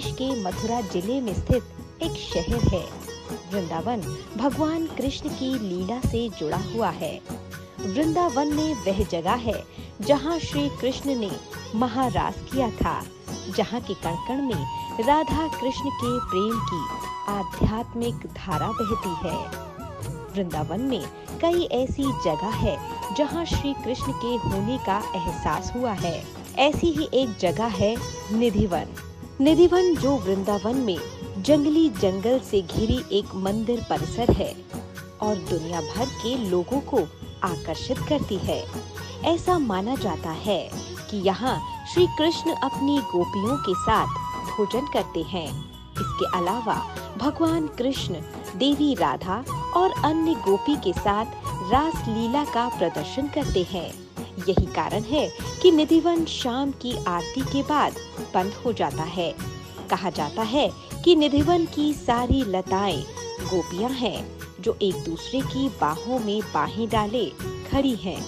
प्रदेश के मथुरा जिले में स्थित एक शहर है। वृंदावन भगवान कृष्ण की लीला से जुड़ा हुआ है। वृंदावन में वह जगह है जहां श्री कृष्ण ने महारास किया था, जहां के कण-कण में राधा कृष्ण के प्रेम की आध्यात्मिक धारा बहती है। वृंदावन में कई ऐसी जगह है जहां श्री कृष्ण के होने का एहसास हुआ है। ऐसी ही एक जगह है निधिवन। निधिवन जो वृंदावन में जंगली जंगल से घिरी एक मंदिर परिसर है और दुनिया भर के लोगों को आकर्षित करती है। ऐसा माना जाता है कि यहाँ श्री कृष्ण अपनी गोपियों के साथ भोजन करते हैं। इसके अलावा भगवान कृष्ण देवी राधा और अन्य गोपी के साथ रास लीला का प्रदर्शन करते हैं। यही कारण है कि निधिवन शाम की आरती के बाद बंद हो जाता है। कहा जाता है कि निधिवन की सारी लताएं गोपियां हैं जो एक दूसरे की बाहों में बाहें डाले खड़ी हैं।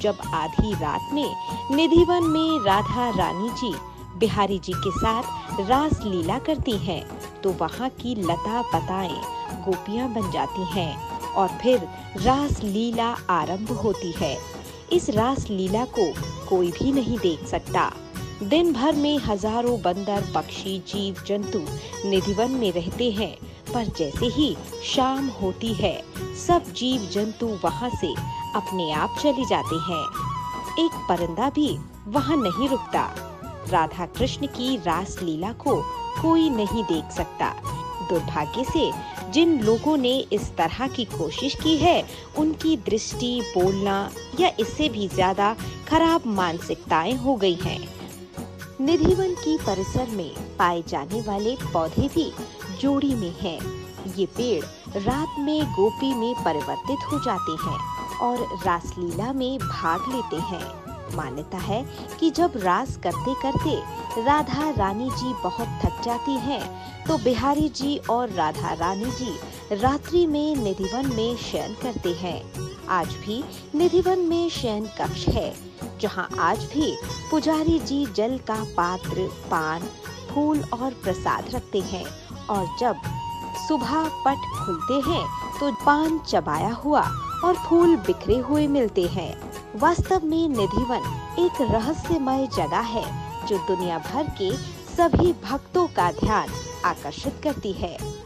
जब आधी रात में निधिवन में राधा रानी जी बिहारी जी के साथ रास लीला करती हैं, तो वहाँ की लता पताएं गोपियां बन जाती हैं और फिर रास लीला आरंभ होती है। इस रास लीला को कोई भी नहीं देख सकता। दिन भर में हजारों बंदर, पक्षी, जीव जंतु निधिवन में रहते हैं, पर जैसे ही शाम होती है सब जीव जंतु वहां से अपने आप चले जाते हैं। एक परिंदा भी वहां नहीं रुकता। राधा कृष्ण की रास लीला को कोई नहीं देख सकता। दुर्भाग्य से जिन लोगों ने इस तरह की कोशिश की है, उनकी दृष्टि, बोलना या इससे भी ज्यादा खराब मानसिकताएं हो गई हैं। निधिवन की परिसर में पाए जाने वाले पौधे भी जोड़ी में हैं। ये पेड़ रात में गोपी में परिवर्तित हो जाते हैं और रासलीला में भाग लेते हैं। मान्यता है कि जब रास करते करते राधा रानी जी बहुत थक जाती हैं, तो बिहारी जी और राधा रानी जी रात्रि में निधिवन में शयन करते हैं। आज भी निधिवन में शयन कक्ष है, जहां आज भी पुजारी जी जल का पात्र, पान, फूल और प्रसाद रखते हैं और जब सुबह पट खुलते हैं तो पान चबाया हुआ और फूल बिखरे हुए मिलते हैं। वास्तव में निधिवन एक रहस्यमय जगह है जो दुनिया भर के सभी भक्तों का ध्यान आकर्षित करती है।